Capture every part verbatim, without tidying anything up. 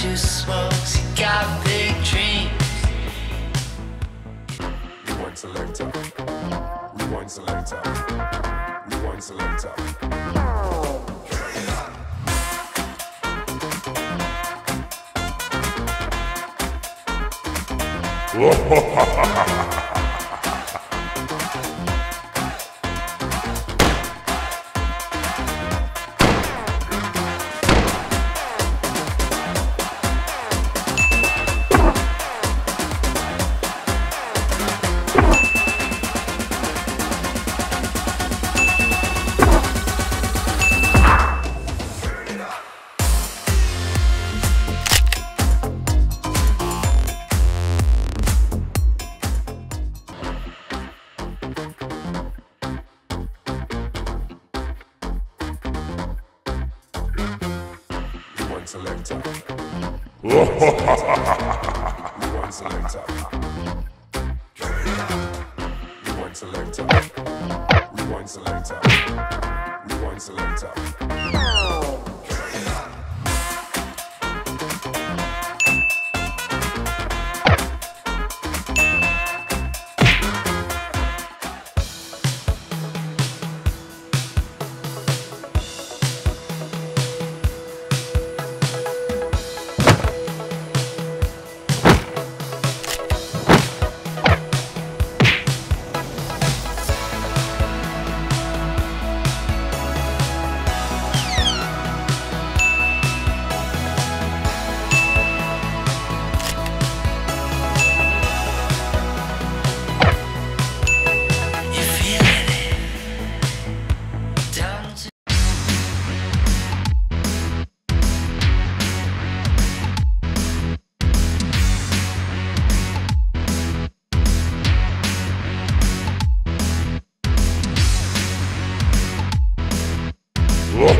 just smokes, he got big dreams. Rewind selector, rewind selector, rewind selector. Whoa. Selector. Rewind selector. Rewind selector. Rewind selector. Rewind selector.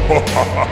Ha ha ha.